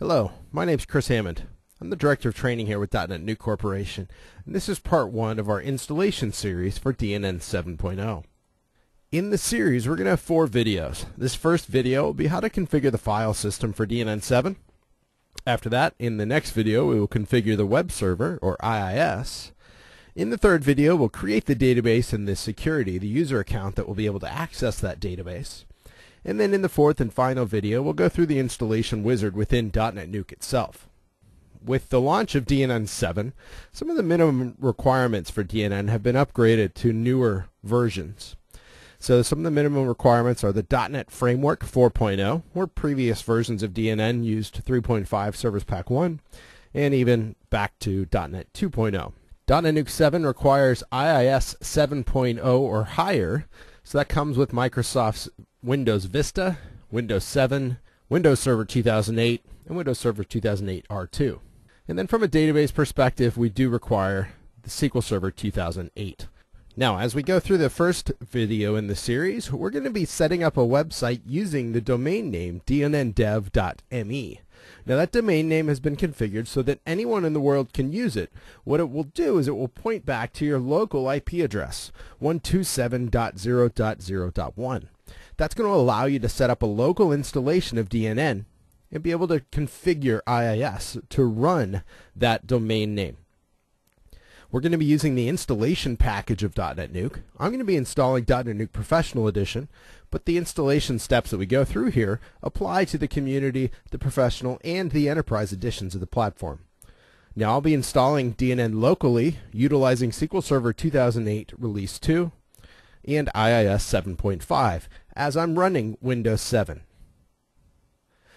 Hello, my name's Chris Hammond. I'm the Director of Training here with .NET New Corporation, and this is part one of our installation series for DNN 7.0. In the series, we're going to have four videos. This first video will be how to configure the file system for DNN 7. After that, in the next video, we will configure the web server, or IIS. In the third video, we'll create the database and the security, the user account that will be able to access that database. And then in the fourth and final video, we'll go through the installation wizard within .NET Nuke itself. With the launch of DNN 7, some of the minimum requirements for DNN have been upgraded to newer versions. So some of the minimum requirements are the .NET Framework 4.0, where previous versions of DNN used 3.5 Service Pack 1, and even back to .NET 2.0. .NET Nuke 7 requires IIS 7.0 or higher, so that comes with Microsoft's Windows Vista, Windows 7, Windows Server 2008, and Windows Server 2008 R2. And then from a database perspective, we do require the SQL Server 2008. Now, as we go through the first video in the series, we're going to be setting up a website using the domain name dnndev.me. Now, that domain name has been configured so that anyone in the world can use it. What it will do is it will point back to your local IP address, 127.0.0.1. That's going to allow you to set up a local installation of DNN and be able to configure IIS to run that domain name. We're going to be using the installation package of .NET Nuke. I'm going to be installing .NET Nuke Professional Edition, but the installation steps that we go through here apply to the community, the professional, and the enterprise editions of the platform. Now I'll be installing DNN locally utilizing SQL Server 2008 Release 2 and IIS 7.5 as I'm running Windows 7.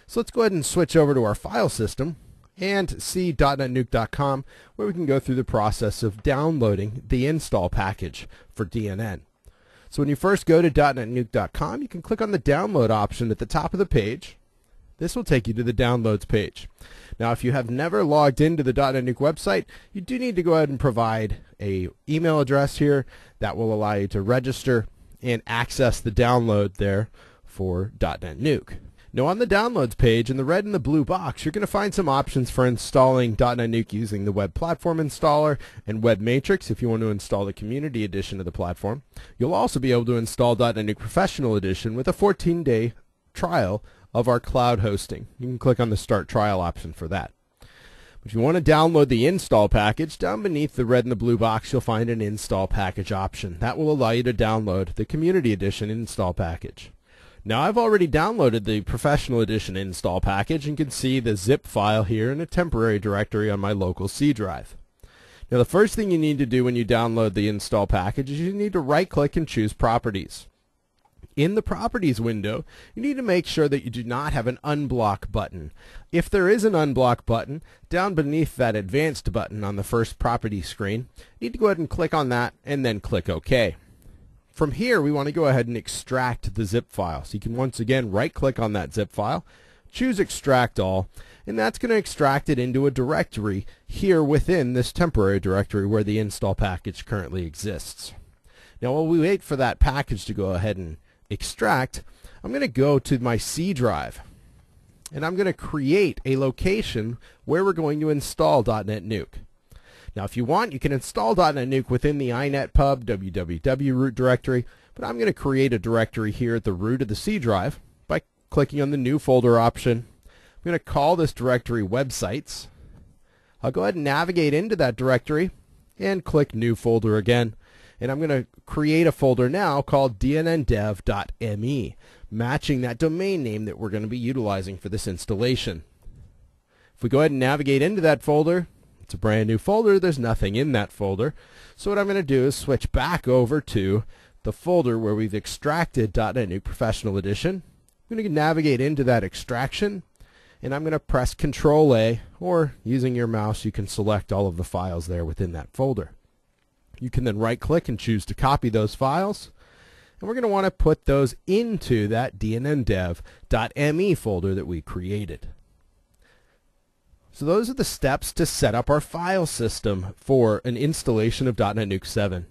So let's go ahead and switch over to our file system and see dotnetnuke.com, where we can go through the process of downloading the install package for DNN. So when you first go to dotnetnuke.com, you can click on the download option at the top of the page. This will take you to the downloads page. Now, if you have never logged into the .NET Nuke website, you do need to go ahead and provide an email address here that will allow you to register and access the download there for .NET Nuke. Now, on the downloads page, in the red and the blue box, you're going to find some options for installing .NET Nuke using the Web Platform Installer and Web Matrix if you want to install the Community Edition of the platform. You'll also be able to install .NET Nuke Professional Edition with a 14-day trial of our cloud hosting. You can click on the Start Trial option for that. If you want to download the install package, down beneath the red and the blue box, you'll find an install package option. That will allow you to download the Community Edition install package. Now, I've already downloaded the Professional Edition install package and can see the zip file here in a temporary directory on my local C drive. Now, the first thing you need to do when you download the install package is you need to right-click and choose Properties. In the Properties window, you need to make sure that you do not have an Unblock button. If there is an Unblock button, down beneath that Advanced button on the first property screen, you need to go ahead and click on that and then click OK. From here, we want to go ahead and extract the zip file. So you can once again right-click on that zip file, choose Extract All, and that's going to extract it into a directory here within this temporary directory where the install package currently exists. Now, while we wait for that package to go ahead and extract, I'm going to go to my C drive and I'm going to create a location where we're going to install .NET Nuke. Now, if you want, you can install .NET Nuke within the inet pub www root directory, but I'm going to create a directory here at the root of the C drive by clicking on the new folder option. I'm going to call this directory websites. I'll go ahead and navigate into that directory and click new folder again. And I'm going to create a folder now called dnndev.me, matching that domain name that we're going to be utilizing for this installation. If we go ahead and navigate into that folder, it's a brand new folder. There's nothing in that folder. So what I'm going to do is switch back over to the folder where we've extracted .NET Nuke Professional Edition. I'm going to navigate into that extraction, and I'm going to press Control A, or using your mouse, you can select all of the files there within that folder. You can then right-click and choose to copy those files. And we're going to want to put those into that dnndev.me folder that we created. So those are the steps to set up our file system for an installation of .NET Nuke 7.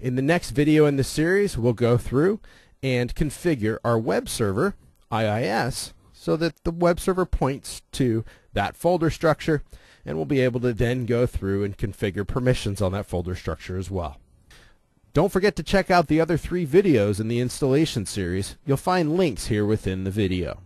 In the next video in the series, we'll go through and configure our web server, IIS, so that the web server points to that folder structure, and we'll be able to then go through and configure permissions on that folder structure as well. Don't forget to check out the other 3 videos in the installation series. You'll find links here within the video.